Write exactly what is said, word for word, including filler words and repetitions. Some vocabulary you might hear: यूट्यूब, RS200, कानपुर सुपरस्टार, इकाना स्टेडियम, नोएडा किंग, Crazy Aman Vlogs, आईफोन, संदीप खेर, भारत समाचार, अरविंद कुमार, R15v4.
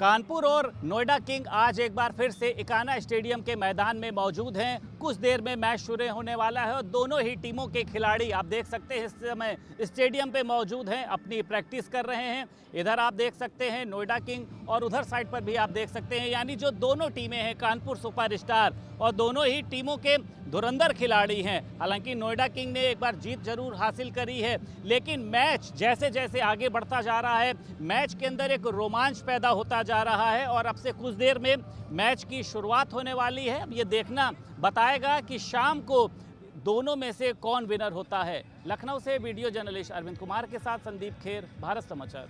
कानपुर और नोएडा किंग आज एक बार फिर से इकाना स्टेडियम के मैदान में मौजूद हैं। कुछ देर में मैच शुरू होने वाला है और दोनों ही टीमों के खिलाड़ी आप देख सकते हैं इस समय स्टेडियम पे मौजूद हैं, अपनी प्रैक्टिस कर रहे हैं। इधर आप देख सकते हैं नोएडा किंग और उधर साइड पर भी आप देख सकते हैं, यानी जो दोनों टीमें हैं कानपुर सुपरस्टार और दोनों ही टीमों के धुरंधर खिलाड़ी हैं। हालांकि नोएडा किंग ने एक बार जीत जरूर हासिल करी है, लेकिन मैच जैसे जैसे आगे बढ़ता जा रहा है, मैच के अंदर एक रोमांच पैदा होता जा रहा है और अब से कुछ देर में मैच की शुरुआत होने वाली है। अब ये देखना बताएगा कि शाम को दोनों में से कौन विनर होता है। लखनऊ से वीडियो जर्नलिस्ट अरविंद कुमार के साथ संदीप खेर, भारत समाचार।